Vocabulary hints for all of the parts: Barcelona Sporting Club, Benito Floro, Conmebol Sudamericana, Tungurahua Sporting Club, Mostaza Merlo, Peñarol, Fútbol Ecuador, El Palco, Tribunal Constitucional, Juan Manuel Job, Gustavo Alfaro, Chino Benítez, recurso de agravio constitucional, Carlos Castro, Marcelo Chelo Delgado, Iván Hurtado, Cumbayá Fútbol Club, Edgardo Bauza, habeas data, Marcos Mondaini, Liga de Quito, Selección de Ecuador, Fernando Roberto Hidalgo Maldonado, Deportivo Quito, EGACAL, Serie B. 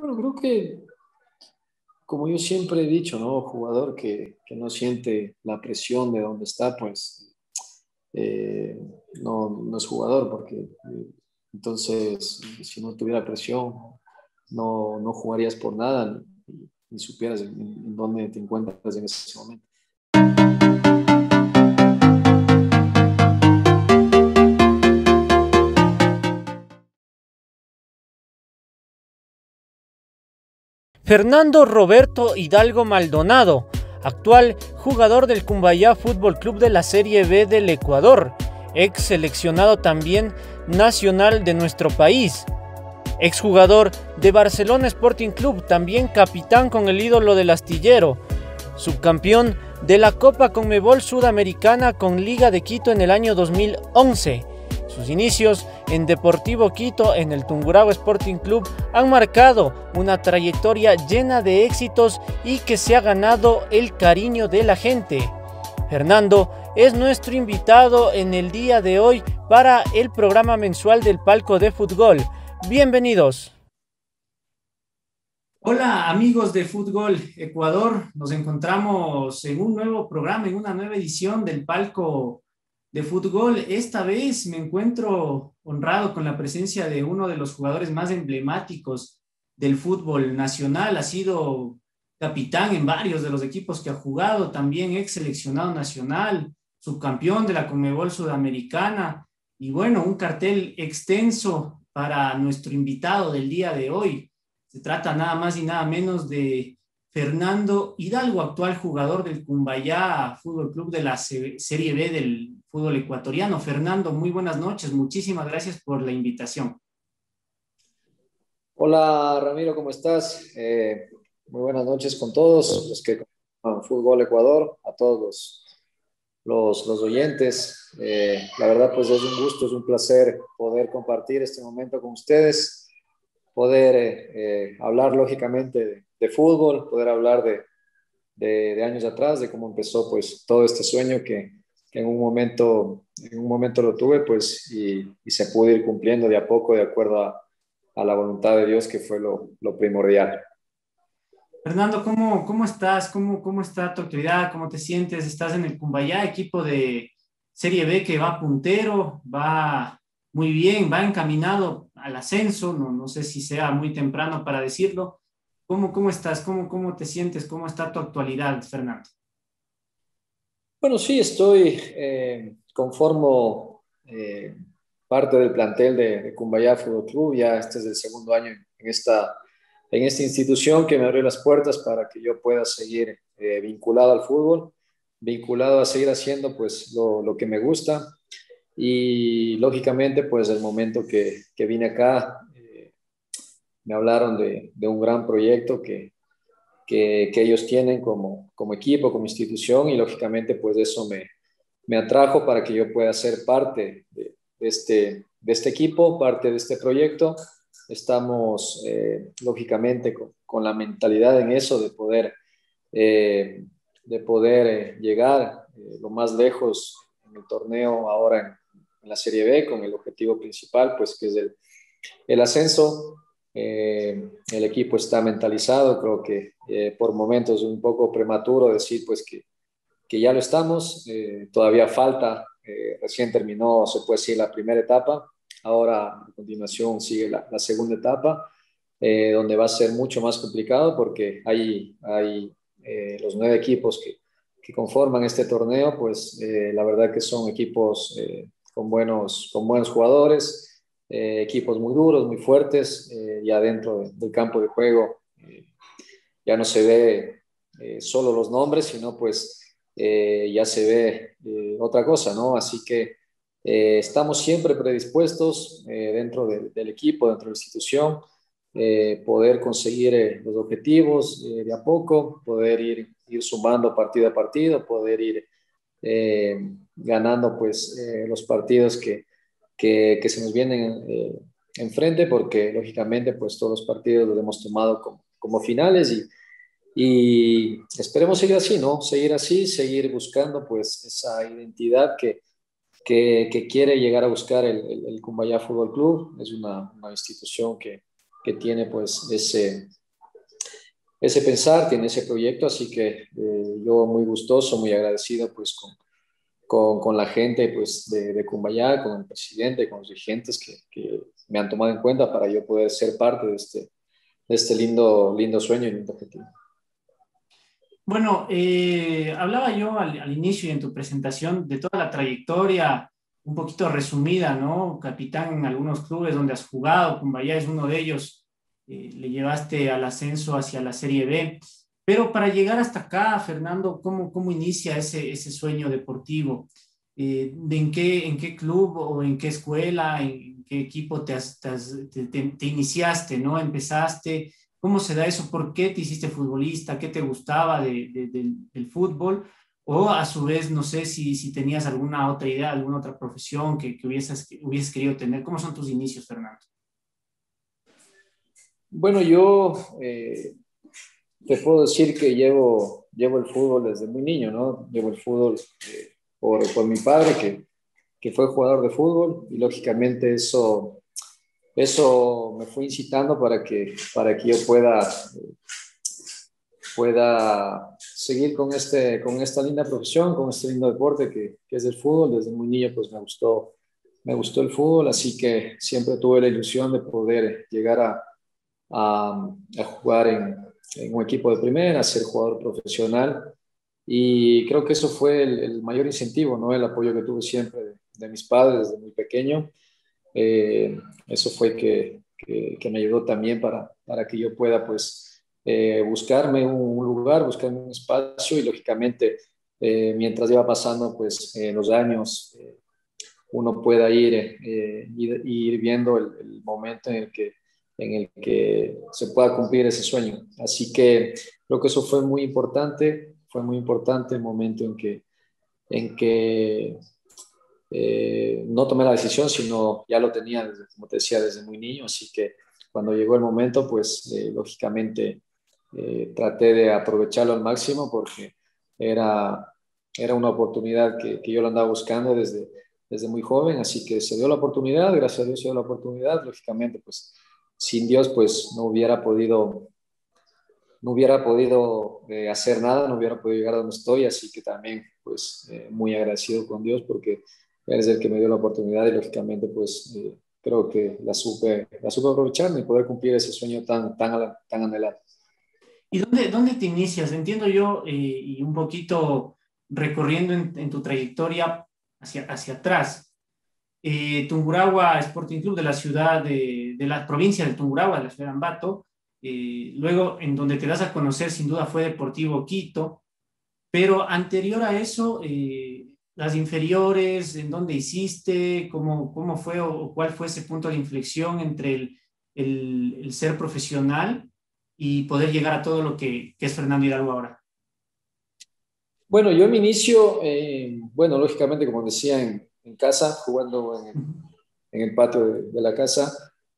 Bueno, creo que, como yo siempre he dicho, ¿no? Jugador que no siente la presión de donde está, pues no es jugador, porque entonces, si no tuviera presión, no jugarías por nada, ni supieras en dónde te encuentras en ese momento. Fernando Roberto Hidalgo Maldonado, actual jugador del Cumbayá Fútbol Club de la Serie B del Ecuador, ex seleccionado también nacional de nuestro país, exjugador de Barcelona Sporting Club, también capitán con el ídolo del astillero, subcampeón de la Copa Conmebol Sudamericana con Liga de Quito en el año 2011. Sus inicios en Deportivo Quito, en el Tungurahua Sporting Club, han marcado una trayectoria llena de éxitos y que se ha ganado el cariño de la gente. Fernando es nuestro invitado en el día de hoy para el programa mensual del Palco de Fútbol. Bienvenidos. Hola amigos de Fútbol Ecuador, nos encontramos en un nuevo programa, en una nueva edición del Palco de Fútbol. Esta vez me encuentro honrado con la presencia de uno de los jugadores más emblemáticos del fútbol nacional. Ha sido capitán en varios de los equipos que ha jugado, también ex seleccionado nacional, subcampeón de la Conmebol Sudamericana, y bueno, un cartel extenso para nuestro invitado del día de hoy. Se trata nada más y nada menos de Fernando Hidalgo, actual jugador del Cumbayá Fútbol Club de la Serie B del fútbol ecuatoriano. Fernando, muy buenas noches, muchísimas gracias por la invitación. Hola Ramiro, ¿cómo estás? Muy buenas noches con todos los que conocen Fútbol Ecuador, a todos los oyentes. La verdad, pues es un gusto, es un placer poder compartir este momento con ustedes, poder hablar lógicamente de fútbol, poder hablar de años atrás, de cómo empezó pues todo este sueño que en un momento lo tuve pues y se pudo ir cumpliendo de a poco de acuerdo a la voluntad de Dios, que fue lo primordial. Fernando, ¿cómo estás? ¿Cómo está tu actividad? ¿Cómo te sientes? Estás en el Cumbayá, equipo de Serie B que va puntero, va muy bien, va encaminado al ascenso, no sé si sea muy temprano para decirlo. ¿Cómo estás? ¿Cómo te sientes? ¿Cómo está tu actualidad, Fernando? Bueno, sí, estoy conformo parte del plantel de Cumbayá Fútbol Club. Ya este es el segundo año en esta institución que me abrió las puertas para que yo pueda seguir vinculado al fútbol, vinculado a seguir haciendo pues lo que me gusta. Y lógicamente pues el momento que vine acá me hablaron de un gran proyecto que ellos tienen como equipo, como institución, y lógicamente pues eso me atrajo para que yo pueda ser parte de este equipo, parte de este proyecto. Estamos lógicamente con la mentalidad en eso de poder llegar lo más lejos en el torneo ahora en la Serie B, con el objetivo principal pues que es el ascenso. El equipo está mentalizado, creo que por momentos es un poco prematuro decir pues que ya lo estamos, todavía falta, recién terminó, se puede decir, la primera etapa. Ahora a continuación sigue la segunda etapa, donde va a ser mucho más complicado porque hay los 9 equipos que conforman este torneo, pues la verdad que son equipos con buenos jugadores, equipos muy duros, muy fuertes, ya dentro del campo de juego ya no se ve solo los nombres, sino pues ya se ve otra cosa, ¿no? Así que estamos siempre predispuestos dentro del equipo, dentro de la institución, poder conseguir los objetivos de a poco, poder ir sumando partido a partido, poder ir ganando pues los partidos que se nos vienen enfrente, porque lógicamente pues todos los partidos los hemos tomado como finales y esperemos seguir así, ¿no? Seguir así, seguir buscando pues esa identidad que quiere llegar a buscar el Cumbayá Fútbol Club. Es una institución que que tiene pues ese pensar, tiene ese proyecto, así que yo muy gustoso, muy agradecido pues con la gente pues de Cumbayá, con el presidente, con los dirigentes que me han tomado en cuenta para yo poder ser parte de este lindo sueño y lindo objetivo. Bueno, hablaba yo al inicio y en tu presentación de toda la trayectoria un poquito resumida, ¿no? Capitán en algunos clubes donde has jugado, Cumbayá es uno de ellos, le llevaste al ascenso hacia la Serie B, pero para llegar hasta acá, Fernando, ¿cómo inicia ese sueño deportivo? ¿En qué club o en qué escuela, en qué equipo te iniciaste, ¿no? Empezaste. ¿Cómo se da eso? ¿Por qué te hiciste futbolista? ¿Qué te gustaba del fútbol? O a su vez, no sé si tenías alguna otra idea, alguna otra profesión que hubieses querido tener. ¿Cómo son tus inicios, Fernando? Bueno, yo te puedo decir que llevo el fútbol desde muy niño, ¿no? Llevo el fútbol por mi padre, que fue jugador de fútbol, y lógicamente eso me fue incitando para que yo pueda seguir con esta linda profesión, con este lindo deporte que es el fútbol. Desde muy niño pues me gustó el fútbol, así que siempre tuve la ilusión de poder llegar a jugar en un equipo de primera, ser jugador profesional, y creo que eso fue el mayor incentivo, ¿no? El apoyo que tuve siempre de mis padres desde muy pequeño. Eso fue que me ayudó también para que yo pueda pues buscarme un lugar, buscarme un espacio, y lógicamente mientras iba pasando pues los años uno pueda ir viendo el momento en el que se pueda cumplir ese sueño. Así que creo que eso fue muy importante el momento en que no tomé la decisión, sino ya lo tenía, como te decía, desde muy niño. Así que cuando llegó el momento, pues lógicamente traté de aprovecharlo al máximo, porque era una oportunidad que yo lo andaba buscando desde muy joven. Así que se dio la oportunidad, gracias a Dios se dio la oportunidad. Lógicamente, pues sin Dios, pues no hubiera podido hacer nada, no hubiera podido llegar a donde estoy. Así que también, pues muy agradecido con Dios, porque eres el que me dio la oportunidad, y lógicamente pues creo que la supe aprovechar y poder cumplir ese sueño tan anhelado. ¿Y dónde te inicias? Entiendo yo, y un poquito recorriendo en tu trayectoria hacia atrás, Tungurahua Sporting Club de la ciudad de la provincia de Tungurahua, de la ciudad de Ambato, luego en donde te das a conocer sin duda fue Deportivo Quito, pero anterior a eso... las inferiores, ¿en dónde hiciste? ¿Cómo fue o cuál fue ese punto de inflexión entre el ser profesional y poder llegar a todo lo que es Fernando Hidalgo ahora? Bueno, yo en mi inicio, lógicamente, como decía, en casa, jugando en el patio de la casa,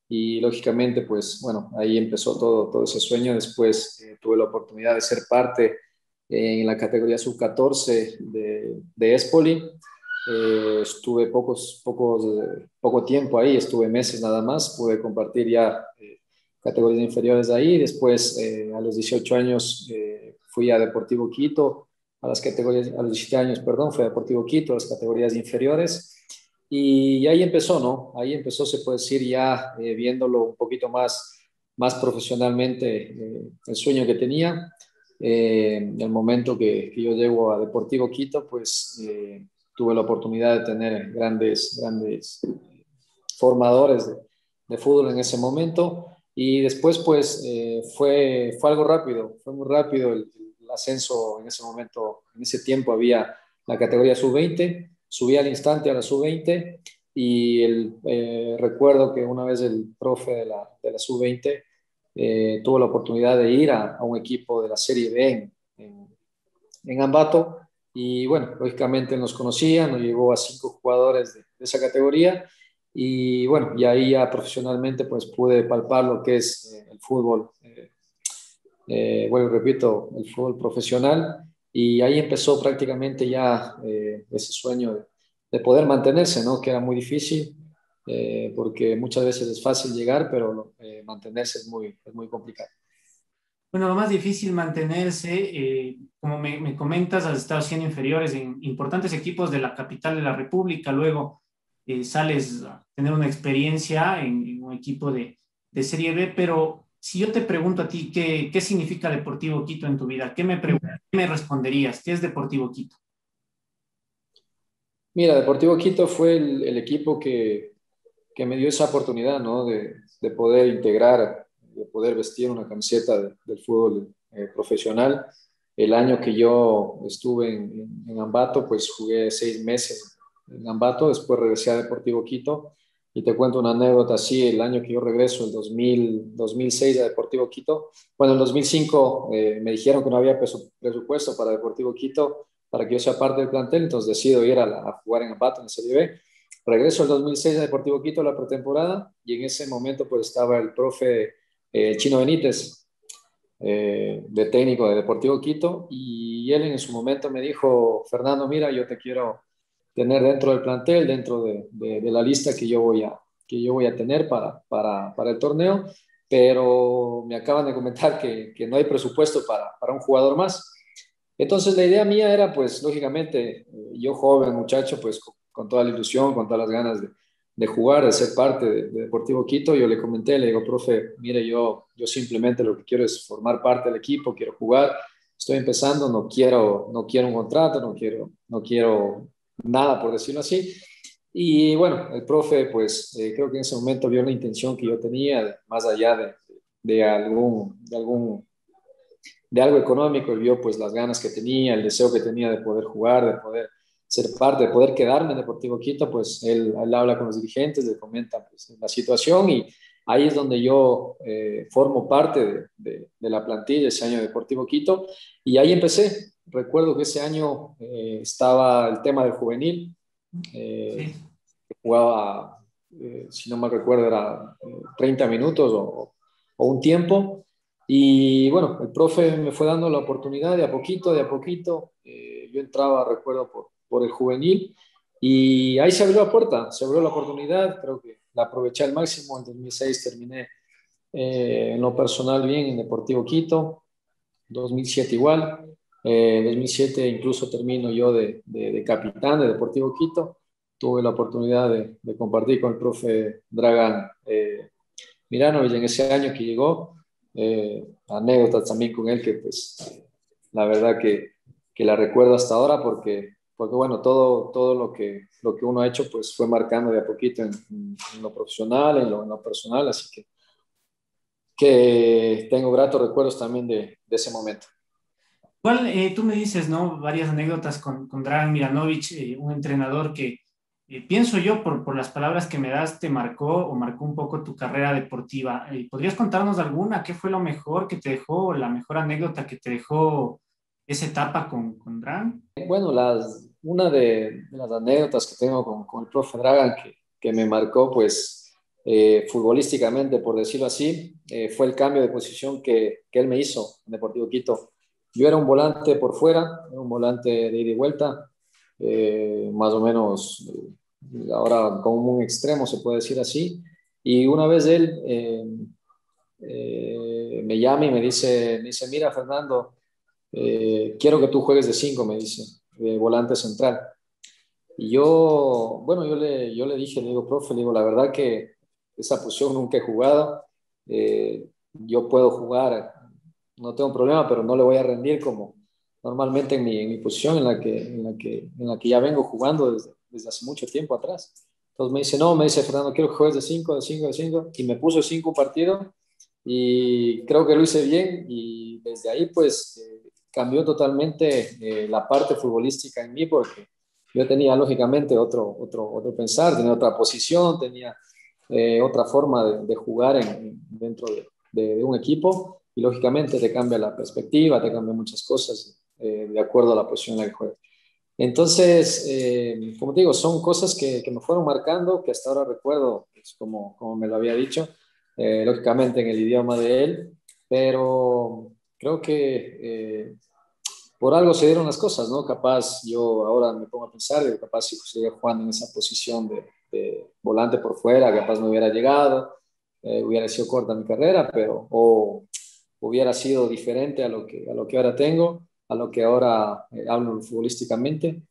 y lógicamente, pues, bueno, ahí empezó todo ese sueño. Después tuve la oportunidad de ser parte en la categoría sub-14 de Espoli. Estuve poco tiempo ahí, estuve meses nada más, pude compartir ya categorías inferiores ahí. Después, a los 18 años, fui a Deportivo Quito, a los 17 años, perdón, fui a Deportivo Quito, a las categorías inferiores. Y ahí empezó, ¿no? Ahí empezó, se puede decir, ya viéndolo un poquito más profesionalmente, el sueño que tenía. El momento que yo llego a Deportivo Quito, pues tuve la oportunidad de tener grandes formadores de fútbol en ese momento, y después pues fue algo rápido, fue muy rápido el ascenso en ese momento. En ese tiempo había la categoría sub-20, subí al instante a la sub-20, y recuerdo que una vez el profe de la sub-20 tuve la oportunidad de ir a un equipo de la Serie B en Ambato, y bueno, lógicamente nos conocían, nos llevó a 5 jugadores de esa categoría, y bueno, y ahí ya profesionalmente pues pude palpar lo que es el fútbol, el fútbol profesional, y ahí empezó prácticamente ya ese sueño de poder mantenerse, ¿no? Que era muy difícil. porque muchas veces es fácil llegar, pero mantenerse es muy complicado. Bueno, lo más difícil mantenerse, como me comentas, has estado siendo inferiores en importantes equipos de la capital de la República, luego sales a tener una experiencia en un equipo de Serie B, pero si yo te pregunto a ti, ¿qué significa Deportivo Quito en tu vida? ¿Qué me responderías? ¿Qué es Deportivo Quito? Mira, Deportivo Quito fue el equipo que me dio esa oportunidad, ¿no? de poder integrar, de poder vestir una camiseta del fútbol profesional. El año que yo estuve en Ambato, pues jugué 6 meses en Ambato, después regresé a Deportivo Quito, y te cuento una anécdota así: el año que yo regreso, el 2006 a Deportivo Quito, bueno, en 2005 me dijeron que no había presupuesto para Deportivo Quito, para que yo sea parte del plantel, entonces decido ir a jugar en Ambato, en Serie B. Regreso el 2006 a Deportivo Quito, la pretemporada, y en ese momento pues estaba el profe Chino Benítez, de técnico de Deportivo Quito, y él en su momento me dijo: Fernando, mira, yo te quiero tener dentro del plantel, dentro de la lista que yo voy a tener para el torneo, pero me acaban de comentar que no hay presupuesto para un jugador más. Entonces la idea mía era, pues lógicamente, yo joven, muchacho, pues con toda la ilusión, con todas las ganas de jugar, de ser parte de Deportivo Quito. Yo le comenté, le digo: profe, mire, yo simplemente lo que quiero es formar parte del equipo, quiero jugar, estoy empezando, no quiero un contrato, no quiero nada, por decirlo así. Y bueno, el profe, pues creo que en ese momento vio la intención que yo tenía, más allá de algo económico, él vio pues las ganas que tenía, el deseo que tenía de poder jugar, de poder ser parte, de poder quedarme en Deportivo Quito. Pues él habla con los dirigentes, le comenta pues la situación, y ahí es donde yo formo parte de la plantilla ese año de Deportivo Quito, y ahí empecé. Recuerdo que ese año estaba el tema del juvenil, sí. Jugaba, si no mal recuerdo, era 30 minutos o un tiempo, y bueno, el profe me fue dando la oportunidad de a poquito, yo entraba, recuerdo, por el juvenil, y ahí se abrió la puerta, se abrió la oportunidad. Creo que la aproveché al máximo. En 2006 terminé en lo personal bien en Deportivo Quito, 2007 igual, en 2007 incluso termino yo de capitán de Deportivo Quito. Tuve la oportunidad de compartir con el profe Dragan Milanovic en ese año que llegó, anécdotas también con él que pues la verdad que la recuerdo hasta ahora, porque bueno, todo lo que uno ha hecho pues fue marcando de a poquito en lo profesional, en lo personal, así que tengo gratos recuerdos también de ese momento. Igual, tú me dices, ¿no?, varias anécdotas con Dragan Milanovic, un entrenador que, pienso yo, por las palabras que me das, te marcó un poco tu carrera deportiva. ¿Podrías contarnos alguna? ¿Qué fue lo mejor que te dejó, la mejor anécdota que te dejó esa etapa con Dragan? Bueno, una de las anécdotas que tengo con el profe Dragan que me marcó, pues, futbolísticamente, por decirlo así, fue el cambio de posición que él me hizo en Deportivo Quito. Yo era un volante por fuera, un volante de ida y vuelta, más o menos ahora como un extremo, se puede decir así. Y una vez él me llama y me dice: mira, Fernando, quiero que tú juegues de 5, me dice, de volante central. Y yo, bueno, yo le dije, le digo: profe, le digo, la verdad que esa posición nunca he jugado, yo puedo jugar, no tengo problema, pero no le voy a rendir como normalmente en mi posición en la que ya vengo jugando desde hace mucho tiempo atrás. Entonces me dice: Fernando, quiero que juegues de 5, y me puso 5 partidos, y creo que lo hice bien, y desde ahí pues cambió totalmente la parte futbolística en mí, porque yo tenía lógicamente otro pensar, tenía otra posición, tenía otra forma de jugar dentro de un equipo. Y lógicamente te cambia la perspectiva, te cambia muchas cosas de acuerdo a la posición en la que juegas. Entonces, como te digo, son cosas que me fueron marcando, que hasta ahora recuerdo, pues, como me lo había dicho, lógicamente en el idioma de él, pero creo que por algo se dieron las cosas, ¿no? Capaz, yo ahora me pongo a pensar, capaz si seguía jugando en esa posición volante por fuera, capaz no hubiera llegado, hubiera sido corta mi carrera, pero o hubiera sido diferente a lo que ahora tengo, a lo que ahora hablo futbolísticamente,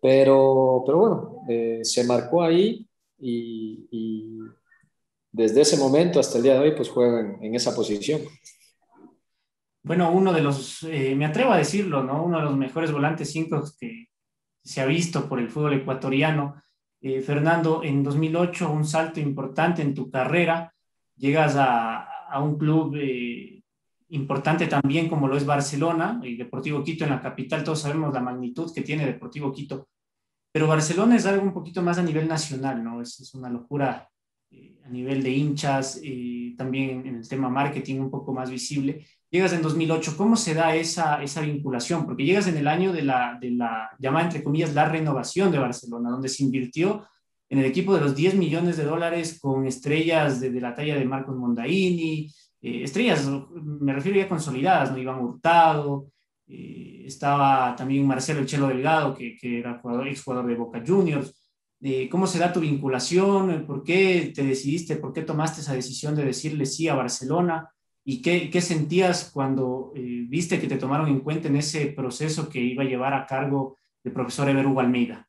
pero bueno, se marcó ahí y desde ese momento hasta el día de hoy pues juego en esa posición. Bueno, uno de los, me atrevo a decirlo, ¿no? Uno de los mejores volantes 5 que se ha visto por el fútbol ecuatoriano. Fernando, en 2008 un salto importante en tu carrera, llegas a un club importante también como lo es Barcelona, y Deportivo Quito en la capital, todos sabemos la magnitud que tiene Deportivo Quito, pero Barcelona es algo un poquito más a nivel nacional, ¿no? Es una locura a nivel de hinchas, también en el tema marketing un poco más visible. Llegas en 2008, ¿cómo se da esa vinculación? Porque llegas en el año de la llamada, entre comillas, la renovación de Barcelona, donde se invirtió en el equipo de los $10 millones con estrellas de la talla de Marcos Mondaini, estrellas, me refiero ya consolidadas, ¿no? Iván Hurtado, estaba también Marcelo Chelo Delgado, que era exjugador de Boca Juniors. ¿Cómo se da tu vinculación? ¿Por qué te decidiste? ¿Por qué tomaste esa decisión de decirle sí a Barcelona? ¿Y qué sentías cuando viste que te tomaron en cuenta en ese proceso que iba a llevar a cargo el profesor Eberú Almeida?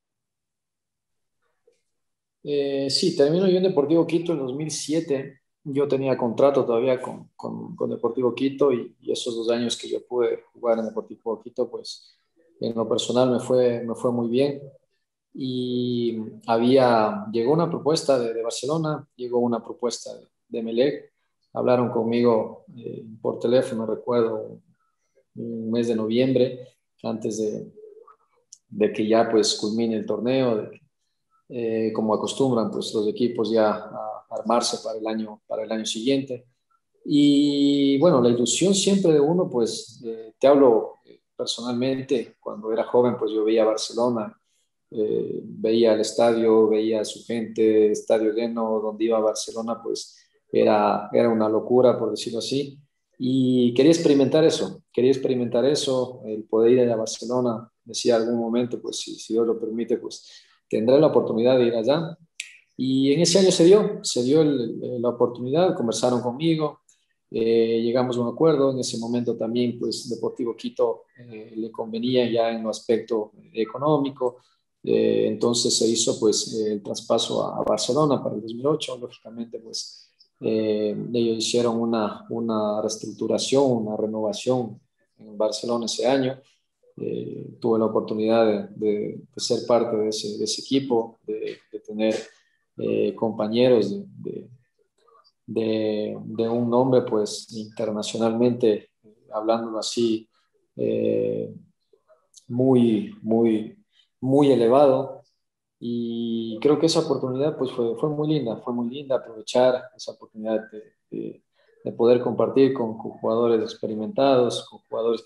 Sí, termino yo en Deportivo Quito en 2007. Yo tenía contrato todavía con Deportivo Quito y esos 2 años que yo pude jugar en Deportivo Quito, pues en lo personal me fue muy bien. Y llegó una propuesta de Barcelona, llegó una propuesta de Melec. Hablaron conmigo por teléfono, recuerdo, un mes de noviembre, antes de que ya pues culmine el torneo, como acostumbran pues los equipos ya a armarse para el año siguiente. Y bueno, la ilusión siempre de uno, pues te hablo personalmente, cuando era joven pues yo veía Barcelona, veía el estadio, veía a su gente, estadio lleno, donde iba Barcelona pues era una locura, por decirlo así, y quería experimentar eso, el poder ir a Barcelona. Decía algún momento, pues si Dios lo permite, pues tendré la oportunidad de ir allá, y en ese año se dio la oportunidad, conversaron conmigo, llegamos a un acuerdo. En ese momento también, pues Deportivo Quito le convenía ya en lo aspecto económico, entonces se hizo pues el traspaso a Barcelona para el 2008, lógicamente pues ellos hicieron una reestructuración, una renovación en Barcelona ese año. Tuve la oportunidad de ser parte de ese equipo, de tener compañeros de un nombre pues internacionalmente, hablándolo así, muy, muy, muy elevado. Y creo que esa oportunidad pues fue muy linda aprovechar esa oportunidad de poder compartir con jugadores experimentados, con jugadores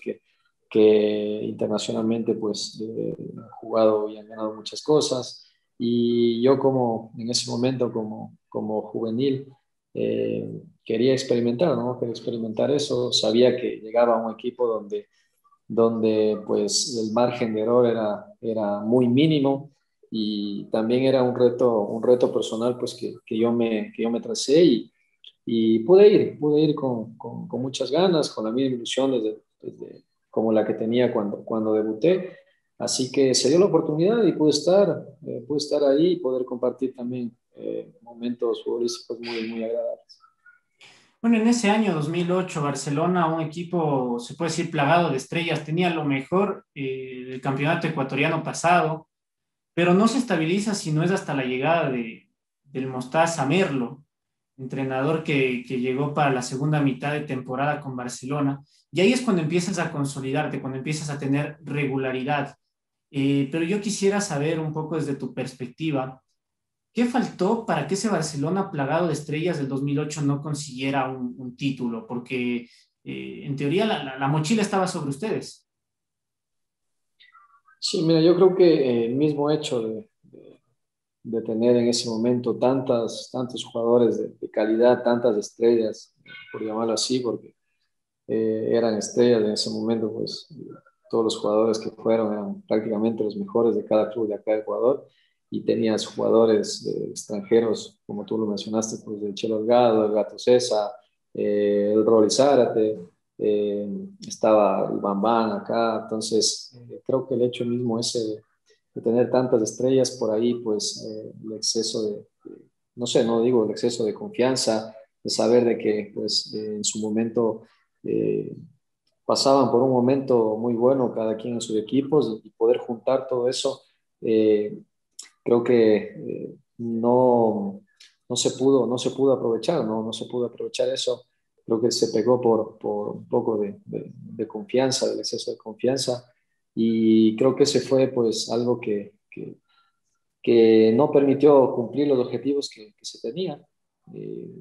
que internacionalmente pues han jugado y han ganado muchas cosas. Y yo en ese momento como juvenil quería experimentar, ¿no? Quería experimentar eso. Sabía que llegaba a un equipo donde pues el margen de error era muy mínimo. Y también era un reto personal pues que yo me tracé, y pude ir con muchas ganas, con la misma ilusión como la que tenía cuando debuté. Así que se dio la oportunidad y pude estar ahí y poder compartir también momentos futbolísticos muy, muy agradables. Bueno, en ese año 2008, Barcelona, un equipo, se puede decir, plagado de estrellas, tenía lo mejor del campeonato ecuatoriano pasado, pero no se estabiliza si no es hasta la llegada del Mostaza Merlo, entrenador que llegó para la segunda mitad de temporada con Barcelona, y ahí es cuando empiezas a consolidarte, cuando empiezas a tener regularidad. Pero yo quisiera saber un poco desde tu perspectiva, ¿qué faltó para que ese Barcelona plagado de estrellas del 2008 no consiguiera un título? Porque en teoría la mochila estaba sobre ustedes. Sí, mira, yo creo que el mismo hecho de tener en ese momento tantos jugadores de calidad, tantas estrellas, por llamarlo así, porque eran estrellas en ese momento, pues todos los jugadores que fueron eran prácticamente los mejores de cada club de acá de Ecuador, y tenías jugadores extranjeros, como tú lo mencionaste, pues el Chelo Delgado, el Gato César, el Rory Zárate, estaba el Bambán acá. Entonces creo que el hecho mismo ese de tener tantas estrellas por ahí, pues el exceso de, no sé, no digo el exceso de confianza, de saber de que pues en su momento pasaban por un momento muy bueno cada quien en sus equipos, y poder juntar todo eso, creo que no se pudo aprovechar, eso. Creo que se pegó por un poco de confianza, del exceso de confianza, y creo que ese fue pues algo que no permitió cumplir los objetivos que se tenían.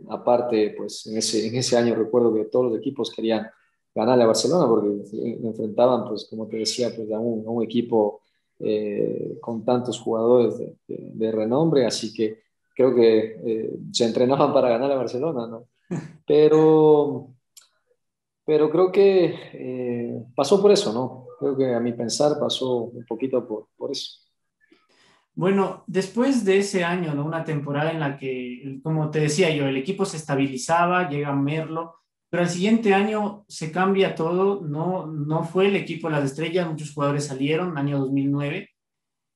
Aparte, pues en ese año recuerdo que todos los equipos querían ganarle a Barcelona, porque enfrentaban, pues como te decía, pues a un equipo con tantos jugadores de renombre, así que creo que se entrenaban para ganar a Barcelona, ¿no? Pero creo que pasó por eso, ¿no? Creo que a mi pensar pasó un poquito por eso. Bueno, después de ese año, ¿no? Una temporada en la que, como te decía yo, el equipo se estabilizaba, llega a Merlo, pero al siguiente año se cambia todo, no fue el equipo de las estrellas, muchos jugadores salieron, año 2009.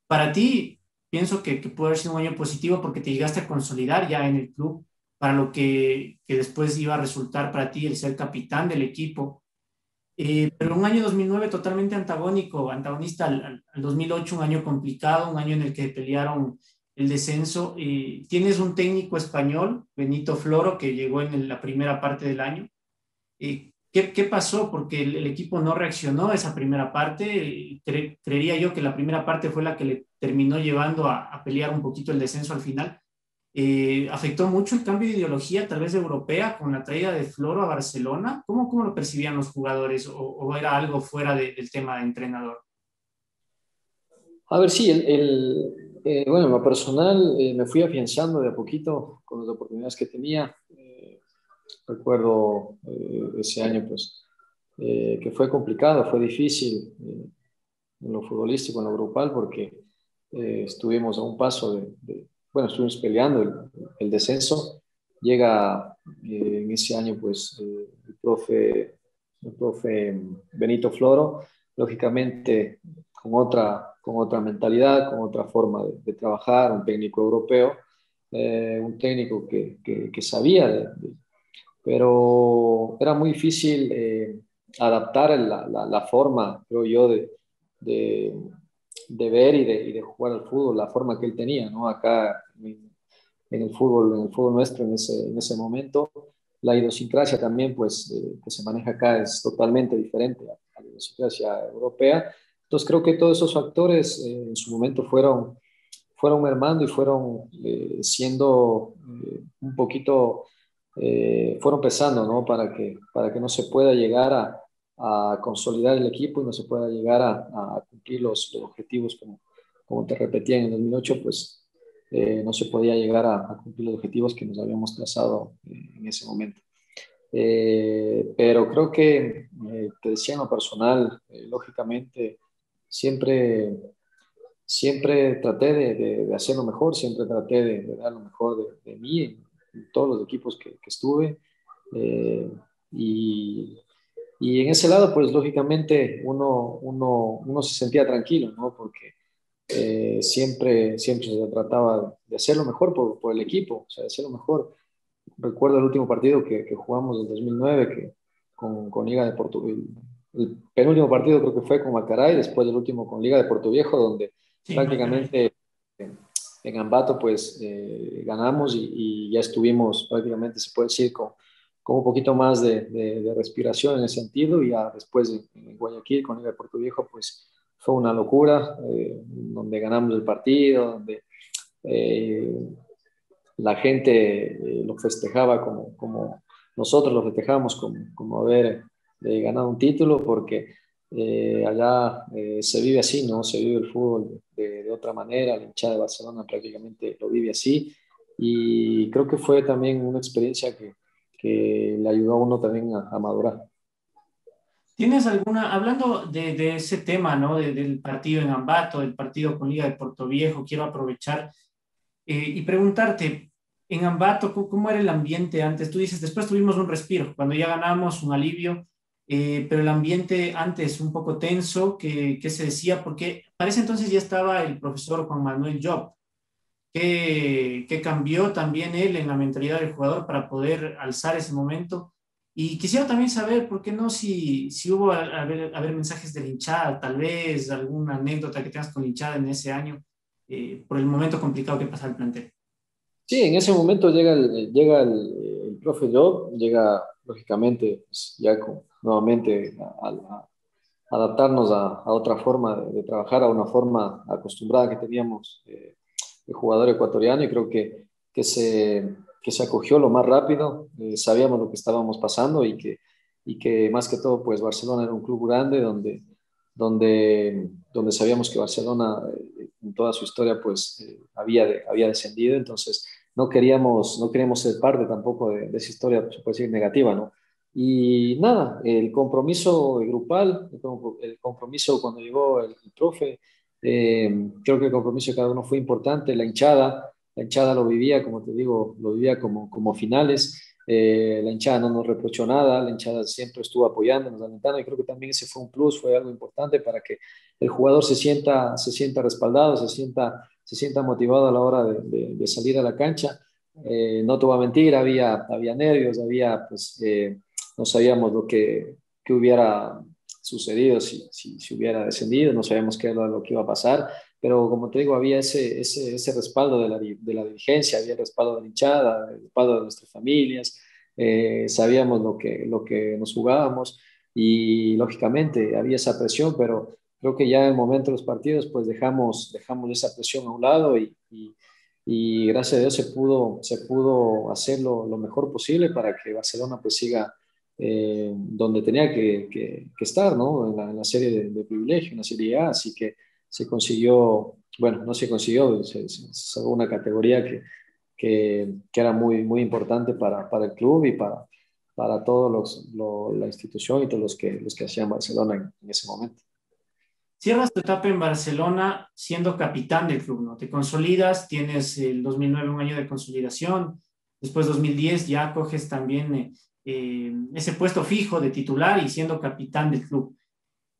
Para ti, pienso que pudo haber sido un año positivo porque te llegaste a consolidar ya en el club para lo que después iba a resultar para ti el ser capitán del equipo. Pero un año 2009 totalmente antagonista al 2008, un año complicado, un año en el que pelearon el descenso. Tienes un técnico español, Benito Floro, que llegó en la primera parte del año. ¿Qué pasó? Porque el equipo no reaccionó a esa primera parte. Creería yo que la primera parte fue la que le terminó llevando a pelear un poquito el descenso al final. ¿Afectó mucho el cambio de ideología, tal vez europea, con la traída de Floro a Barcelona? ¿Cómo lo percibían los jugadores? ¿O era algo fuera del tema de entrenador? A ver, sí, bueno, en lo personal me fui afianzando de a poquito con las oportunidades que tenía. Recuerdo ese año pues, que fue complicado, fue difícil en lo futbolístico, en lo grupal, porque estuvimos a un paso estuvimos peleando el descenso. Llega en ese año pues el profe Benito Floro, lógicamente con otra mentalidad, con otra forma de trabajar, un técnico europeo, un técnico que sabía, pero era muy difícil adaptar la forma, creo yo, de ver y de jugar al fútbol, la forma que él tenía, ¿no? Acá en el fútbol nuestro en ese momento, la idiosincrasia también pues, que se maneja acá es totalmente diferente a la idiosincrasia europea. Entonces creo que todos esos factores en su momento fueron mermando y fueron siendo un poquito, fueron pesando, ¿no? Para que no se pueda llegar a consolidar el equipo y no se pueda llegar a cumplir los objetivos, como te repetía en el 2008, pues no se podía llegar a cumplir los objetivos que nos habíamos trazado en ese momento. Pero creo que, te decía en lo personal, lógicamente, siempre traté de hacer lo mejor, siempre traté de dar lo mejor de mí en todos los equipos que estuve. Y en ese lado, pues lógicamente uno se sentía tranquilo, ¿no? Porque siempre se trataba de hacer lo mejor por el equipo, o sea, de hacer lo mejor. Recuerdo el último partido que jugamos en 2009, que con Liga de Porto Viejo. El penúltimo partido creo que fue con Macaray, después del último con Liga de Puerto Viejo, donde sí, prácticamente en Ambato pues ganamos y ya estuvimos prácticamente, se puede decir, con un poquito más de respiración en ese sentido. Y ya después en Guayaquil con Liga de Puerto Viejo pues fue una locura, donde ganamos el partido, donde la gente lo festejaba como nosotros lo festejamos, como haber ganado un título, porque allá se vive así, ¿no? Se vive el fútbol de otra manera. La hinchada de Barcelona prácticamente lo vive así, y creo que fue también una experiencia que le ayudó a uno también a madurar. ¿Tienes alguna, hablando de ese tema, ¿no? Del partido en Ambato, del partido con Liga de Portoviejo, quiero aprovechar y preguntarte, en Ambato, ¿cómo era el ambiente antes? Tú dices, después tuvimos un respiro, cuando ya ganamos un alivio, pero el ambiente antes un poco tenso, ¿qué se decía? Porque parece entonces ya estaba el profesor Juan Manuel Job, que cambió también él en la mentalidad del jugador para poder alzar ese momento. Y quisiera también saber, ¿por qué no? Si hubo a ver mensajes de la hinchada, tal vez alguna anécdota que tengas con la hinchada en ese año, por el momento complicado que pasa el plantel. Sí, en ese momento llega el profe Job, llega lógicamente pues, ya nuevamente a adaptarnos a otra forma de trabajar, a una forma acostumbrada que teníamos de jugador ecuatoriano, y creo que se acogió lo más rápido. Sabíamos lo que estábamos pasando y que más que todo pues Barcelona era un club grande donde sabíamos que Barcelona en toda su historia pues había descendido, entonces no queríamos ser parte tampoco de esa historia, se puede decir, negativa, ¿no? Y nada, el compromiso grupal, el compromiso cuando llegó el profe, creo que el compromiso de cada uno fue importante, la hinchada lo vivía, como te digo, lo vivía como finales. La hinchada no nos reprochó nada, la hinchada siempre estuvo apoyándonos, alentando, y creo que también ese fue un plus, fue algo importante para que el jugador se sienta respaldado, se sienta motivado a la hora de salir a la cancha. No te voy a mentir, había nervios, no sabíamos lo que hubiera sucedido si hubiera descendido, no sabíamos qué era lo que iba a pasar, pero como te digo, había ese respaldo de la dirigencia, había el respaldo de la hinchada, el respaldo de nuestras familias, sabíamos lo que nos jugábamos y lógicamente había esa presión, pero creo que ya en el momento de los partidos pues dejamos esa presión a un lado y gracias a Dios se pudo hacer lo mejor posible para que Barcelona pues siga donde tenía que estar, ¿no? En la serie de privilegio, en la Serie A, así que se consiguió, bueno, no se consiguió, se sacó una categoría que era muy, muy importante para el club y para toda la institución y todos los que hacían Barcelona en ese momento. Cierras tu etapa en Barcelona siendo capitán del club, ¿no? Te consolidas, tienes el 2009 un año de consolidación, después 2010 ya coges también ese puesto fijo de titular y siendo capitán del club.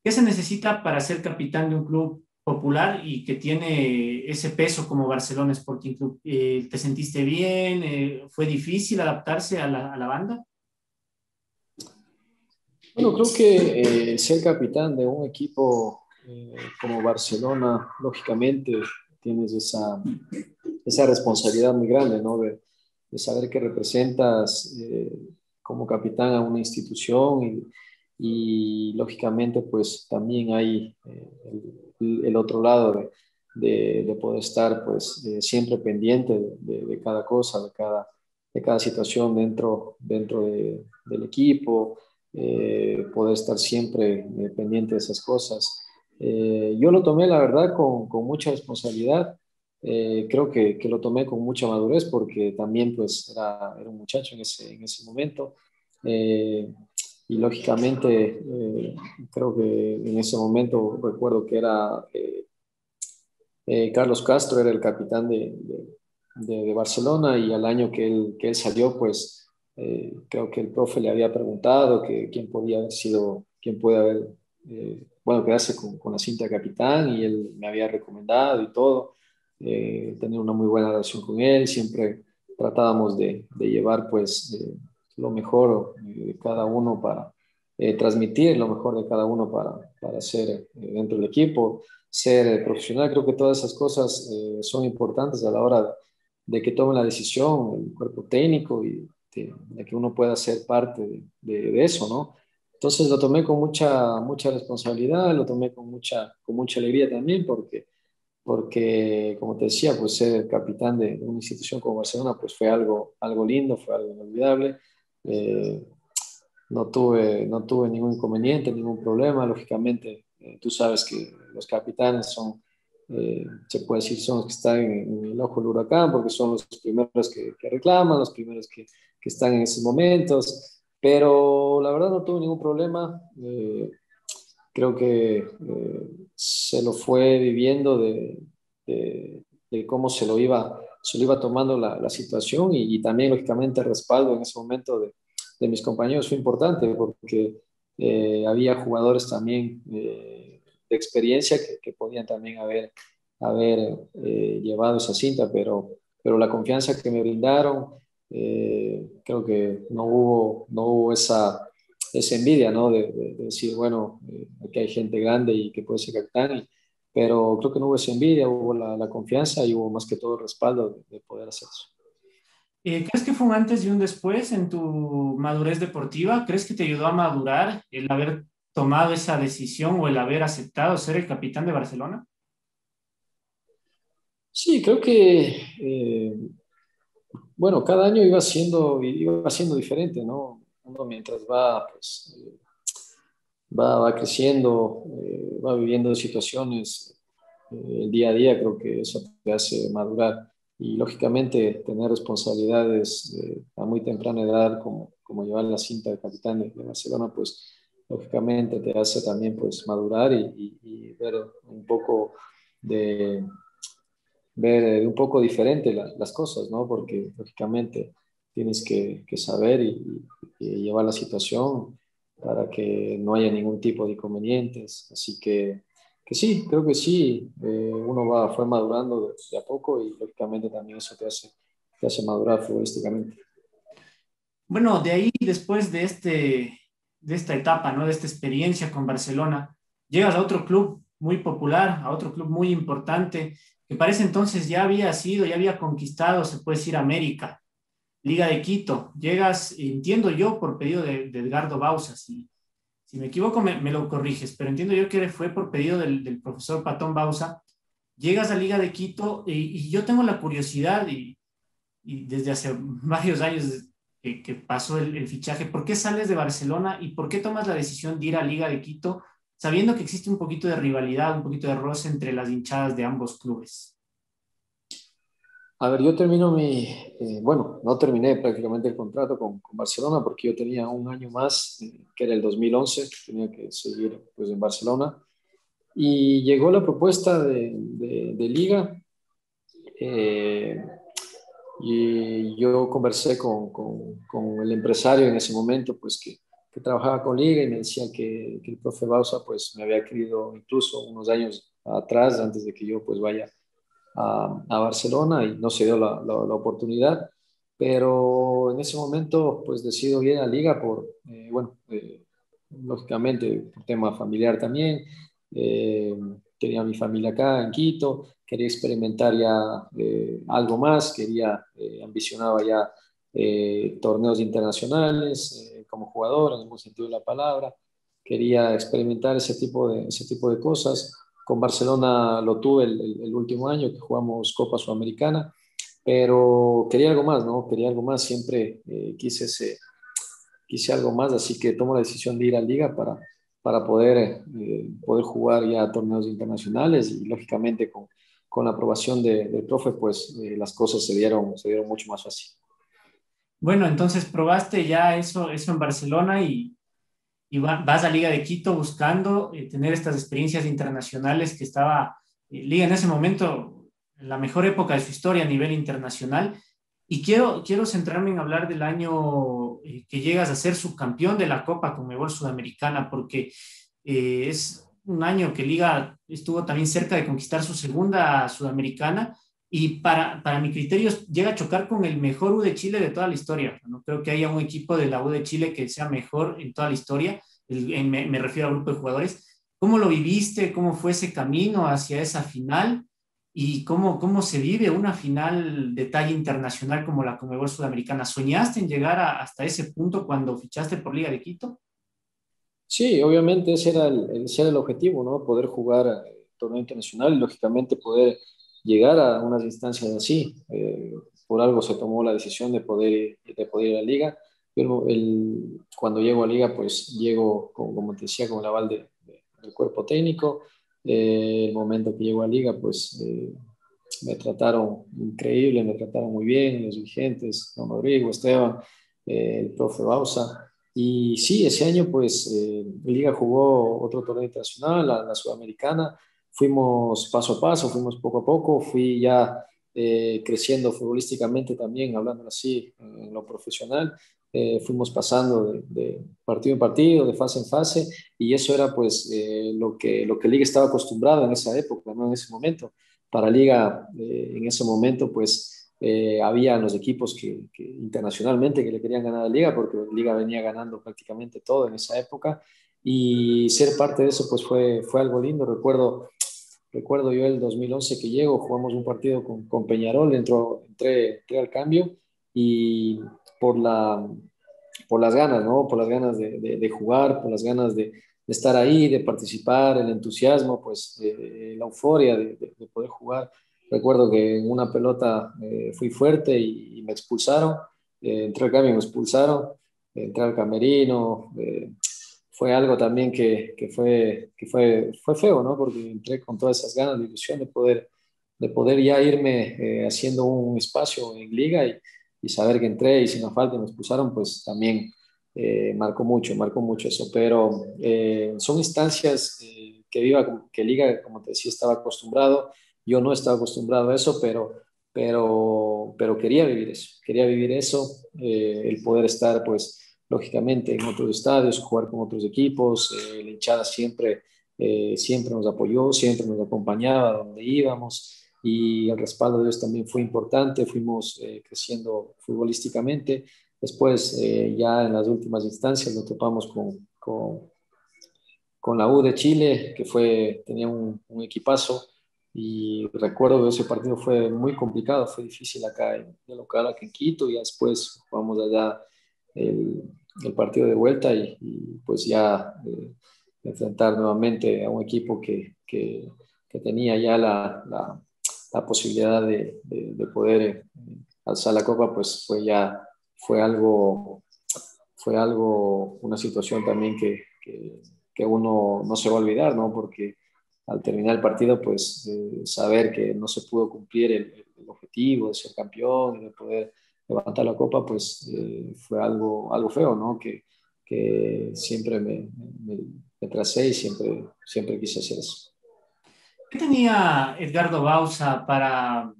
¿Qué se necesita para ser capitán de un club popular y que tiene ese peso como Barcelona Sporting Club? ¿Te sentiste bien? ¿Fue difícil adaptarse a la banda? Bueno, creo que ser capitán de un equipo como Barcelona, lógicamente tienes esa responsabilidad muy grande, ¿no? De saber que representas como capitán a una institución y lógicamente pues también hay el otro lado de poder estar pues siempre pendiente de cada cosa, de cada situación dentro del equipo, poder estar siempre pendiente de esas cosas. Yo lo tomé la verdad con mucha responsabilidad, creo que lo tomé con mucha madurez porque también pues era un muchacho en ese momento, y lógicamente creo que en ese momento recuerdo que era Carlos Castro era el capitán de Barcelona, y al año que él salió pues creo que el profe le había preguntado quién podía haber sido, quién puede haber quedarse con la cinta de capitán, y él me había recomendado y todo, tenía una muy buena relación con él, siempre tratábamos de llevar pues lo mejor de cada uno para transmitir lo mejor de cada uno para ser dentro del equipo, ser profesional. Creo que todas esas cosas son importantes a la hora de que tomen la decisión el cuerpo técnico y de que uno pueda ser parte de eso, ¿no? Entonces lo tomé con mucha responsabilidad, lo tomé con mucha alegría también porque como te decía, pues ser capitán de una institución como Barcelona pues fue algo lindo, fue algo inolvidable. No tuve ningún inconveniente, ningún problema. Lógicamente tú sabes que los capitanes son se puede decir son los que están en el ojo del huracán, porque son los primeros que reclaman, los primeros que están en esos momentos, Pero la verdad no tuve ningún problema. Creo que se lo fue viviendo de cómo se lo iba tomando la situación, y también lógicamente el respaldo en ese momento de mis compañeros fue importante, porque había jugadores también de experiencia que podían también haber llevado esa cinta, pero la confianza que me brindaron, creo que no hubo esa envidia, ¿no? De decir, bueno, aquí hay gente grande y que puede ser capitán, pero creo que no hubo esa envidia, hubo la confianza y hubo más que todo el respaldo de poder hacer eso. ¿Crees que fue un antes y un después en tu madurez deportiva? ¿Crees que te ayudó a madurar el haber tomado esa decisión o el haber aceptado ser el capitán de Barcelona? Sí, creo que bueno, cada año iba siendo diferente, ¿no? Uno mientras va, pues, va creciendo, va viviendo situaciones día a día, creo que eso te hace madurar. Y lógicamente tener responsabilidades a muy temprana edad, como llevar la cinta de capitán de Barcelona, pues lógicamente te hace también, pues, madurar y ver un poco diferente las cosas, ¿no? Porque lógicamente tienes que saber y llevar la situación para que no haya ningún tipo de inconvenientes. Así que sí, creo que sí, uno fue madurando de a poco, y lógicamente también eso te hace madurar futbolísticamente. Bueno, de ahí, después de esta etapa, ¿no? De esta experiencia con Barcelona, llegas a otro club muy popular, a otro club muy importante, que parece entonces ya había conquistado, se puede decir, América, Liga de Quito. Llegas, entiendo yo, por pedido de Edgardo Bauza, si me equivoco me lo corriges, pero entiendo yo que fue por pedido del profesor Patón Bauza. Llegas a Liga de Quito y yo tengo la curiosidad, y desde hace varios años que pasó el fichaje, ¿por qué sales de Barcelona y por qué tomas la decisión de ir a Liga de Quito, sabiendo que existe un poquito de rivalidad, un poquito de roce entre las hinchadas de ambos clubes? A ver, yo termino no terminé prácticamente el contrato con Barcelona, porque yo tenía un año más, que era el 2011, tenía que seguir, pues, en Barcelona, y llegó la propuesta de Liga, y yo conversé con el empresario en ese momento, pues, que trabajaba con Liga, y me decía que el profe Bauza, pues, me había querido incluso unos años atrás, antes de que yo, pues, vaya a Barcelona, y no se dio la oportunidad, pero en ese momento, pues, decido ir a Liga lógicamente por tema familiar también. Tenía mi familia acá en Quito, quería experimentar ya algo más, ambicionaba ya torneos internacionales, como jugador, en algún sentido de la palabra. Quería experimentar ese tipo de cosas. Con Barcelona lo tuve el último año que jugamos Copa Sudamericana, pero quería algo más, ¿no? Quería algo más, siempre quise algo más, así que tomo la decisión de ir a Liga para poder jugar ya torneos internacionales, y lógicamente con la aprobación del profe, pues las cosas se dieron mucho más fácil. Bueno, entonces probaste ya eso en Barcelona y vas a Liga de Quito buscando tener estas experiencias internacionales que estaba Liga en ese momento, en la mejor época de su historia a nivel internacional. Y quiero centrarme en hablar del año que llegas a ser subcampeón de la Copa Conmebol Sudamericana, porque es un año que Liga estuvo también cerca de conquistar su segunda Sudamericana. Y para mi criterio llega a chocar con el mejor U de Chile de toda la historia. No creo que haya un equipo de la U de Chile que sea mejor en toda la historia. Me refiero al grupo de jugadores. ¿Cómo lo viviste? ¿Cómo fue ese camino hacia esa final? ¿Y cómo se vive una final de talla internacional como la Conmebol Sudamericana? ¿Soñaste en llegar hasta ese punto cuando fichaste por Liga de Quito? Sí, obviamente ese era el objetivo, ¿no? Poder jugar torneo internacional y lógicamente poder llegar a unas instancias así. Por algo se tomó la decisión de poder ir a Liga. Pero cuando llego a Liga, pues llego, como te decía, con el aval del cuerpo técnico. El momento que llego a Liga, pues me trataron increíble, me trataron muy bien, los dirigentes, don Rodrigo, Esteban, el profe Bauza. Y sí, ese año pues Liga jugó otro torneo internacional, la Sudamericana. Fuimos paso a paso, fuimos poco a poco, fui ya creciendo futbolísticamente también, hablando así en lo profesional. Fuimos pasando de partido en partido, de fase en fase, y eso era pues lo que Liga estaba acostumbrada en esa época, ¿no? En ese momento. Para Liga, en ese momento, pues había los equipos que internacionalmente que le querían ganar a Liga, porque Liga venía ganando prácticamente todo en esa época, y ser parte de eso pues fue algo lindo. Recuerdo yo el 2011 que llego, jugamos un partido con Peñarol, entré al cambio, y por las ganas, ¿no? Por las ganas de jugar, por las ganas de estar ahí, de participar, el entusiasmo, pues la euforia de poder jugar. Recuerdo que en una pelota fui fuerte y me expulsaron, entré al cambio y me expulsaron, entré al camerino, fue algo también que fue feo, ¿no? Porque entré con todas esas ganas, la ilusión de poder ya irme haciendo un espacio en Liga, y saber que entré y sin la falta me expulsaron, pues también marcó mucho eso. Pero son instancias que Liga, como te decía, estaba acostumbrado. Yo no estaba acostumbrado a eso, pero quería vivir eso, el poder estar, pues, lógicamente en otros estadios, jugar con otros equipos, la hinchada siempre nos apoyó, siempre nos acompañaba donde íbamos, y el respaldo de ellos también fue importante. Fuimos creciendo futbolísticamente. Después, ya en las últimas instancias, nos topamos con la U de Chile, que tenía un equipazo, y recuerdo que ese partido fue muy complicado, fue difícil acá de local, acá en Quito, y después jugamos allá el partido de vuelta, y pues ya enfrentar nuevamente a un equipo que tenía ya la posibilidad de poder alzar la copa, pues fue una situación también que uno no se va a olvidar, ¿no? Porque al terminar el partido, pues saber que no se pudo cumplir el objetivo de ser campeón y de poder levantar la copa, pues fue algo feo, ¿no? Que siempre me tracé y siempre quise hacer eso. ¿Qué tenía Edgardo Bauza para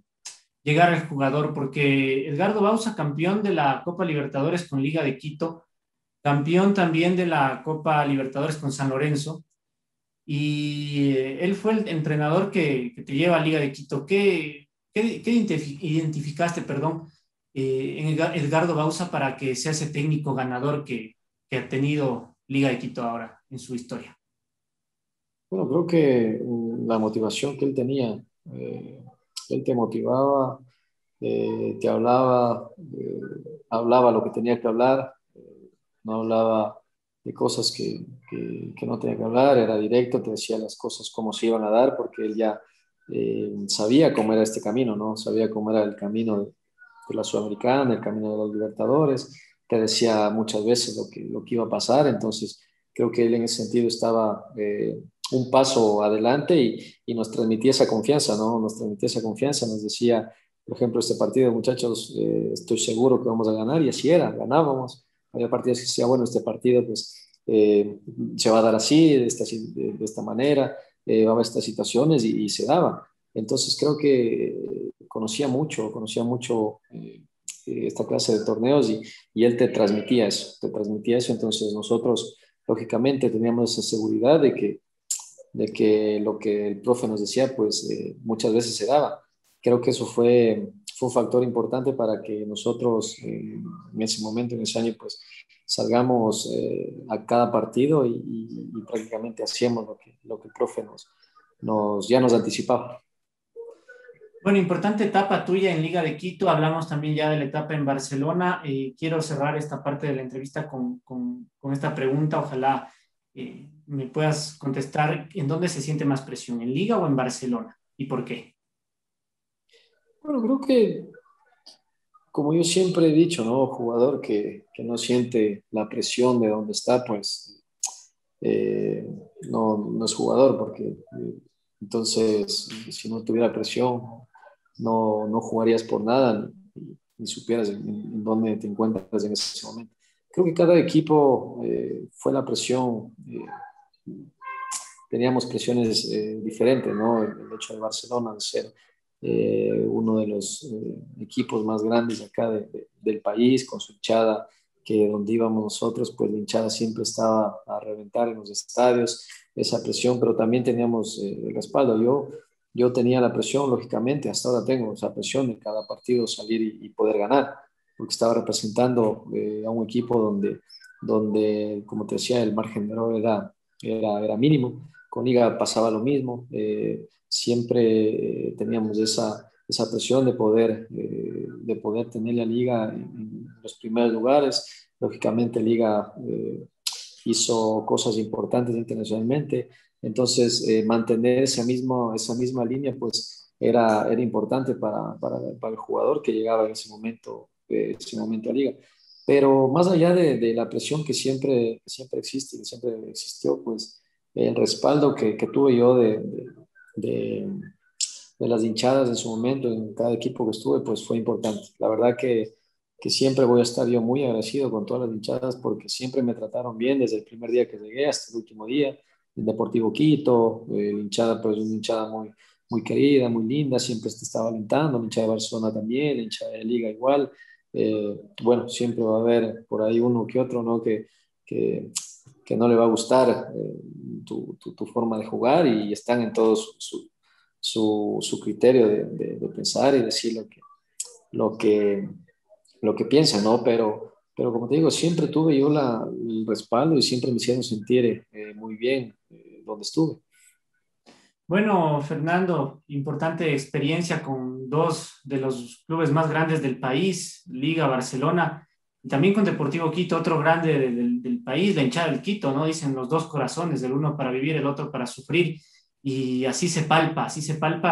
llegar al jugador? Porque Edgardo Bauza, campeón de la Copa Libertadores con Liga de Quito, campeón también de la Copa Libertadores con San Lorenzo, y él fue el entrenador que te lleva a Liga de Quito. ¿Qué identificaste, en Edgardo Bauza para que sea ese técnico ganador que ha tenido Liga de Quito ahora en su historia? Bueno, creo que la motivación que él tenía, él te motivaba, te hablaba, hablaba lo que tenía que hablar, no hablaba de cosas que no tenía que hablar, era directo, te decía las cosas como se iban a dar, porque él ya sabía cómo era este camino, ¿no? Sabía cómo era el camino de la Sudamericana, el camino de los Libertadores, te decía muchas veces lo que iba a pasar. Entonces creo que él en ese sentido estaba un paso adelante, y nos transmitía esa confianza, ¿no? Nos transmitía esa confianza, nos decía, por ejemplo, este partido, muchachos, estoy seguro que vamos a ganar, y así era, ganábamos. Había partidos que decía, bueno, este partido pues se va a dar así, de esta manera, va a haber estas situaciones, y se daba. Entonces creo que conocía mucho esta clase de torneos, y él te transmitía eso, entonces nosotros lógicamente teníamos esa seguridad de que lo que el profe nos decía, pues muchas veces se daba. Creo que eso fue un factor importante para que nosotros en ese momento, en ese año, pues salgamos a cada partido y prácticamente hacíamos lo que el profe ya nos anticipaba. Bueno, importante etapa tuya en Liga de Quito. Hablamos también ya de la etapa en Barcelona. Quiero cerrar esta parte de la entrevista con esta pregunta. Ojalá me puedas contestar en dónde se siente más presión, en Liga o en Barcelona, y por qué. Bueno, creo que, como yo siempre he dicho, ¿no? Jugador que no siente la presión de donde está, pues no es jugador, porque entonces si no tuviera presión no jugarías por nada, ni supieras en dónde te encuentras en ese momento. Creo que cada equipo fue la presión. Teníamos presiones diferentes, ¿no? El hecho de Barcelona de ser uno de los equipos más grandes acá del país, con su hinchada, que donde íbamos nosotros, pues la hinchada siempre estaba a reventar en los estadios, esa presión, pero también teníamos el respaldo. Yo tenía la presión, lógicamente, hasta ahora tengo esa presión de cada partido salir y poder ganar, porque estaba representando a un equipo donde, como te decía, el margen de error era mínimo. Con Liga pasaba lo mismo, siempre teníamos esa presión de poder tener la Liga en los primeros lugares. Lógicamente Liga hizo cosas importantes internacionalmente, entonces mantener esa misma línea pues era importante para el jugador que llegaba en ese momento a Liga. Pero más allá de la presión que siempre existe y siempre existió, pues el respaldo que tuve yo de las hinchadas en su momento, en cada equipo que estuve, pues fue importante. La verdad que siempre voy a estar yo muy agradecido con todas las hinchadas, porque siempre me trataron bien desde el primer día que llegué hasta el último día. El Deportivo Quito, la hinchada, pues una hinchada muy, muy querida, muy linda, siempre te estaba alentando. La hinchada de Barcelona también, la hinchada de Liga igual. Bueno, siempre va a haber por ahí uno que otro, ¿no? que no le va a gustar tu forma de jugar, y están en todo su criterio de pensar y decir lo que piensan, ¿no? Pero como te digo, siempre tuve yo el respaldo y siempre me hicieron sentir muy bien donde estuve. Bueno, Fernando, importante experiencia con dos de los clubes más grandes del país, Liga, Barcelona, y también con Deportivo Quito, otro grande del país, la hinchada del Quito, ¿no? Dicen los dos corazones, el uno para vivir, el otro para sufrir, y así se palpa,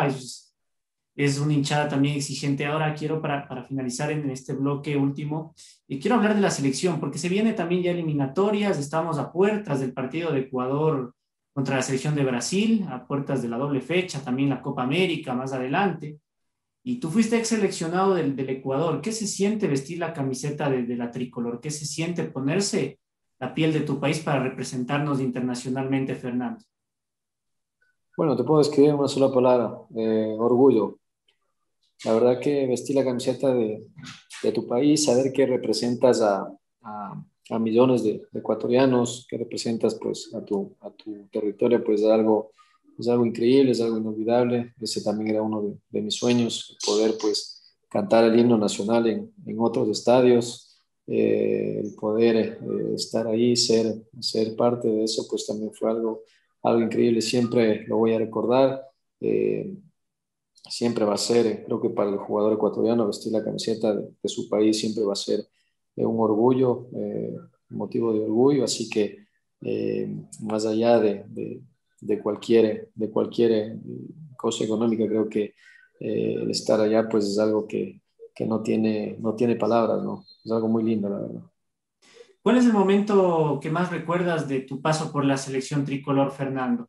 es una hinchada también exigente. Ahora quiero, para finalizar en este bloque último, y quiero hablar de la selección, porque se viene también ya eliminatorias, estamos a puertas del partido de Ecuador contra la selección de Brasil, a puertas de la doble fecha, también la Copa América más adelante, y tú fuiste ex seleccionado del Ecuador. ¿Qué se siente vestir la camiseta de la tricolor? ¿Qué se siente ponerse la piel de tu país para representarnos internacionalmente, Fernando? Bueno, te puedo describir en una sola palabra, orgullo. La verdad que vestir la camiseta de tu país, saber que representas a millones de ecuatorianos, que representas pues a tu territorio, pues es algo increíble, es algo inolvidable. Ese también era uno de mis sueños, poder pues cantar el himno nacional en otros estadios, el poder estar ahí, ser parte de eso, pues también fue algo increíble. Siempre lo voy a recordar, siempre va a ser, creo que para el jugador ecuatoriano vestir la camiseta de su país siempre va a ser un orgullo, motivo de orgullo. Así que más allá de cualquier cosa económica, creo que el estar allá pues es algo que no tiene palabras, ¿no? Es algo muy lindo, la verdad. ¿Cuál es el momento que más recuerdas de tu paso por la selección tricolor, Fernando?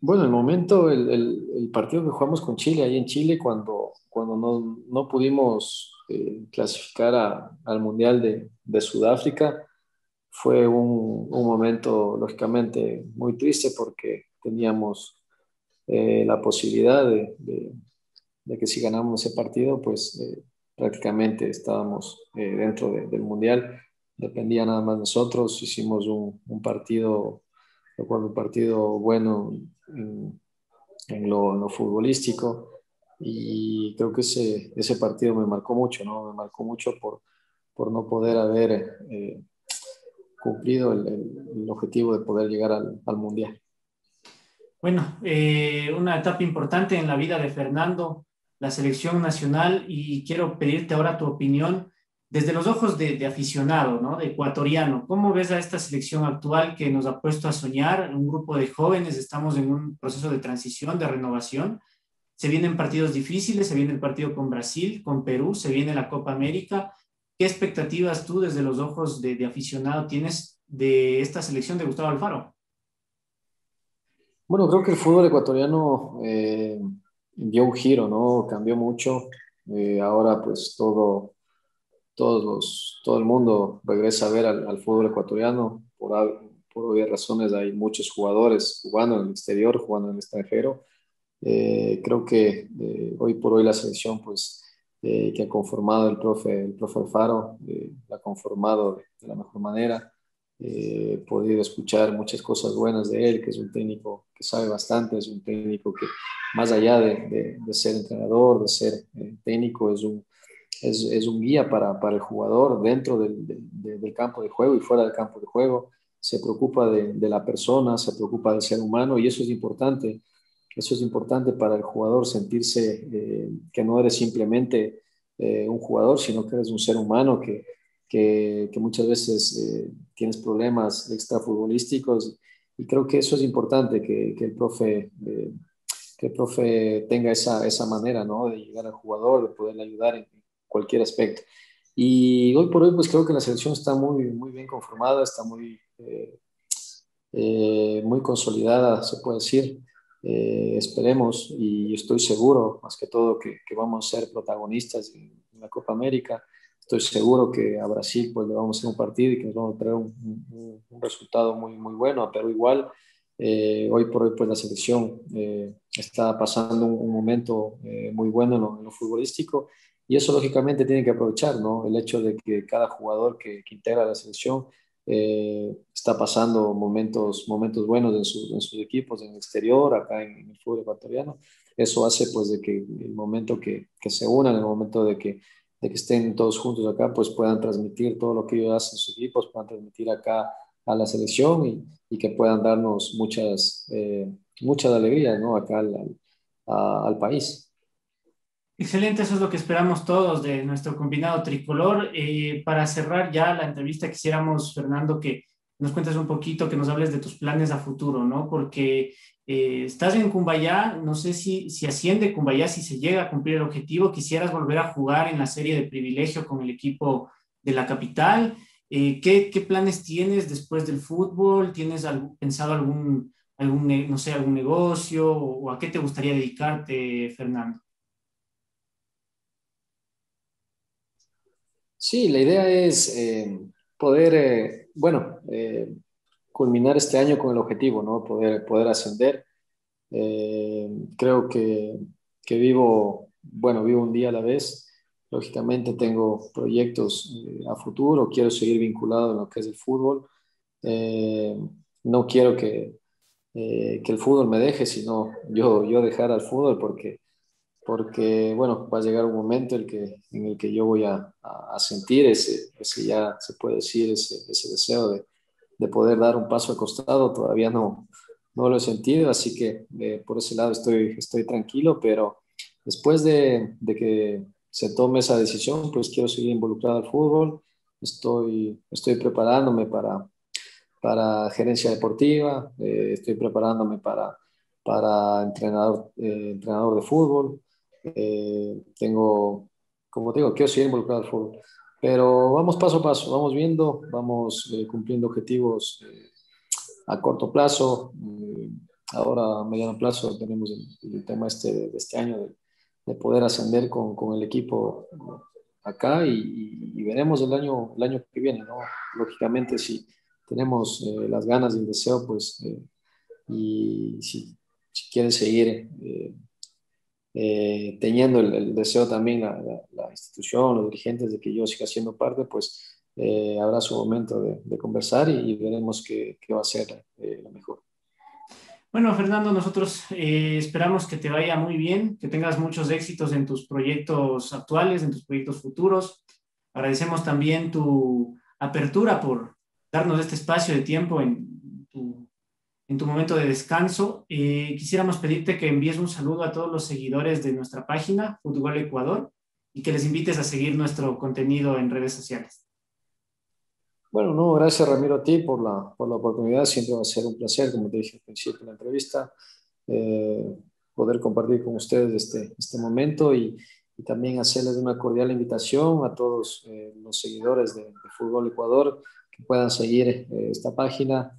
Bueno, el partido que jugamos con Chile, ahí en Chile, cuando no pudimos clasificar al Mundial de Sudáfrica, fue un momento lógicamente muy triste, porque teníamos la posibilidad de que si ganamos ese partido, pues prácticamente estábamos dentro del Mundial. Dependía nada más de nosotros. Hicimos un partido, recuerdo un partido bueno en lo futbolístico, y creo que ese partido me marcó mucho, ¿no? Me marcó mucho por no poder haber cumplido el objetivo de poder llegar al Mundial. Bueno, una etapa importante en la vida de Fernando, la selección nacional, y quiero pedirte ahora tu opinión desde los ojos de aficionado, ¿no? De ecuatoriano. ¿Cómo ves a esta selección actual que nos ha puesto a soñar? Un grupo de jóvenes, estamos en un proceso de transición, de renovación. Se vienen partidos difíciles, se viene el partido con Brasil, con Perú, se viene la Copa América. ¿Qué expectativas tú desde los ojos de aficionado tienes de esta selección de Gustavo Alfaro? Bueno, creo que el fútbol ecuatoriano dio un giro, ¿no? Cambió mucho. Ahora pues todo el mundo regresa a ver al fútbol ecuatoriano. Por obvias razones hay muchos jugadores jugando en el exterior, jugando en el extranjero. Creo que hoy por hoy la selección pues, que ha conformado el profe Alfaro, la ha conformado de la mejor manera. He podido escuchar muchas cosas buenas de él, que es un técnico que sabe bastante, es un técnico que más allá de ser entrenador, de ser técnico, es un guía para el jugador dentro del campo de juego y fuera del campo de juego. Se preocupa de la persona, se preocupa del ser humano y eso es importante. Eso es importante para el jugador, sentirse que no eres simplemente un jugador, sino que eres un ser humano que muchas veces tienes problemas extrafutbolísticos. Y creo que eso es importante, que el profe tenga esa manera, ¿no? De llegar al jugador, de poderle ayudar en cualquier aspecto. Y hoy por hoy pues creo que la selección está muy bien conformada, está muy consolidada, se puede decir. Esperemos y estoy seguro más que todo que vamos a ser protagonistas en la Copa América. Estoy seguro que a Brasil pues le vamos a hacer un partido y que nos vamos a traer un resultado muy bueno, pero igual hoy por hoy pues la selección está pasando un momento muy bueno en lo futbolístico y eso lógicamente tiene que aprovechar, ¿no? El hecho de que cada jugador que integra la selección está pasando momentos buenos en sus equipos, en el exterior, acá en el fútbol ecuatoriano. Eso hace pues de que el momento que se unan, el momento de que estén todos juntos acá, pues puedan transmitir todo lo que ellos hacen en sus equipos, puedan transmitir acá a la selección y que puedan darnos muchas alegrías, ¿no? Acá al país. Excelente, eso es lo que esperamos todos de nuestro combinado tricolor. Para cerrar ya la entrevista, quisiéramos, Fernando, que nos cuentes un poquito, que nos hables de tus planes a futuro, ¿no? Porque estás en Cumbayá, no sé si asciende Cumbayá, si se llega a cumplir el objetivo, quisieras volver a jugar en la serie de privilegio con el equipo de la capital. ¿Qué planes tienes después del fútbol? ¿Tienes pensado algún, no sé, algún negocio o a qué te gustaría dedicarte, Fernando? Sí, la idea es poder, culminar este año con el objetivo, ¿no? Poder ascender. Creo que vivo un día a la vez. Lógicamente tengo proyectos a futuro, quiero seguir vinculado en lo que es el fútbol. No quiero que el fútbol me deje, sino yo dejar al fútbol porque bueno, va a llegar un momento en el que yo voy a sentir ese, ya se puede decir, ese deseo de poder dar un paso al costado. Todavía no lo he sentido, así que por ese lado estoy tranquilo, pero después de que se tome esa decisión, pues quiero seguir involucrado al fútbol. Estoy preparándome para gerencia deportiva, estoy preparándome para entrenador de fútbol. Tengo, como te digo, quiero seguir involucrado al fútbol, pero vamos paso a paso, vamos viendo, vamos cumpliendo objetivos a corto plazo. Ahora a mediano plazo tenemos el tema de este año de poder ascender con el equipo acá y veremos el año que viene, ¿no? Lógicamente si tenemos las ganas y el deseo, pues y si quieren seguir teniendo el deseo también la institución, los dirigentes, de que yo siga siendo parte, pues habrá su momento de conversar y veremos qué va a ser lo mejor. Bueno, Fernando, nosotros esperamos que te vaya muy bien, que tengas muchos éxitos en tus proyectos actuales, en tus proyectos futuros. Agradecemos también tu apertura por darnos este espacio de tiempo en tu momento de descanso. Quisiéramos pedirte que envíes un saludo a todos los seguidores de nuestra página, Fútbol Ecuador, y que les invites a seguir nuestro contenido en redes sociales. Bueno, no, gracias Ramiro a ti por la oportunidad. Siempre va a ser un placer, como te dije al principio de la entrevista, poder compartir con ustedes este momento y también hacerles una cordial invitación a todos los seguidores de Fútbol Ecuador que puedan seguir esta página.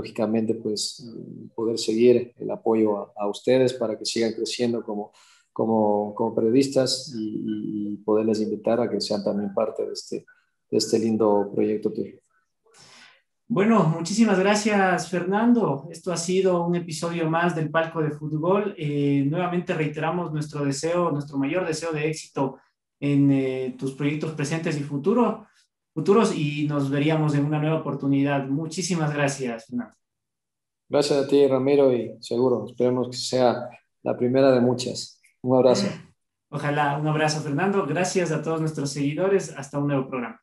Lógicamente pues poder seguir el apoyo a ustedes para que sigan creciendo como, como periodistas y poderles invitar a que sean también parte de este lindo proyecto tuyo. Bueno, muchísimas gracias, Fernando. Esto ha sido un episodio más del Palco de Fútbol. Nuevamente reiteramos nuestro deseo, nuestro mayor deseo de éxito en tus proyectos presentes y futuros, y nos veríamos en una nueva oportunidad. Muchísimas gracias, Fernando. Gracias a ti, Ramiro, y seguro, esperemos que sea la primera de muchas. Un abrazo. Ojalá, un abrazo, Fernando. Gracias a todos nuestros seguidores. Hasta un nuevo programa.